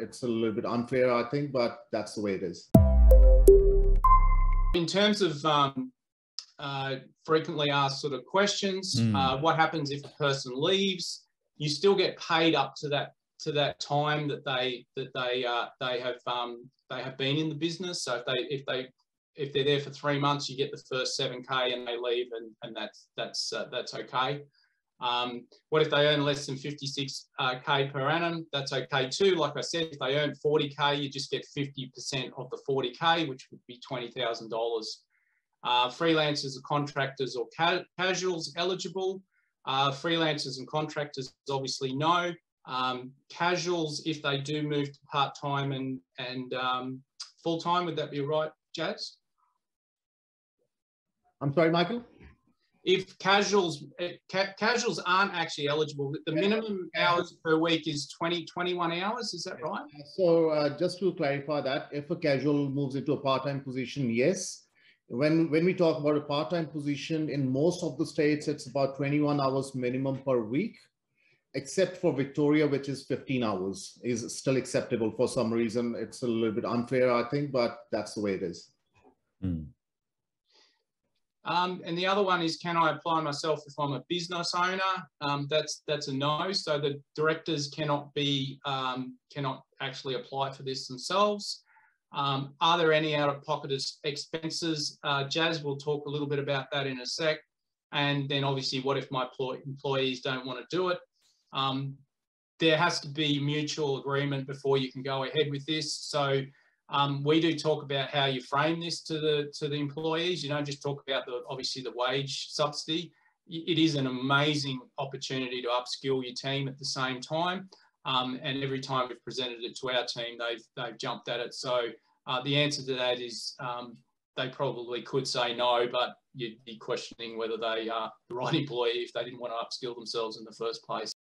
It's a little bit unfair, I think, but that's the way it is. In terms of frequently asked sort of questions, what happens if a person leaves? You still get paid up to that time that they have been in the business. So if they're there for 3 months, you get the first 7K, and they leave, and that's okay. What if they earn less than 56K per annum? That's okay too. Like I said, if they earn 40K, you just get 50% of the 40K, which would be $20,000. Freelancers or contractors or casuals eligible. Freelancers and contractors, obviously no. Casuals, if they do move to part-time and full-time, would that be right, Jazz? I'm sorry, Michael? If casuals aren't actually eligible, the minimum hours per week is 21 hours, is that right? So just to clarify that, if a casual moves into a part-time position, yes. When we talk about a part-time position, in most of the states, it's about 21 hours minimum per week, except for Victoria, which is 15 hours, is still acceptable for some reason. It's a little bit unfair, I think, but that's the way it is. Mm. And the other one is, can I apply myself if I'm a business owner? That's a no. So the directors cannot actually apply for this themselves. Are there any out-of-pocket expenses? Jazz will talk a little bit about that in a sec. And then obviously, what if my employees don't want to do it? There has to be mutual agreement before you can go ahead with this. So we do talk about how you frame this to the employees. You don't just talk about obviously the wage subsidy. It is an amazing opportunity to upskill your team at the same time. And every time we've presented it to our team, they've jumped at it. So the answer to that is they probably could say no, but you'd be questioning whether they are the right employee if they didn't want to upskill themselves in the first place.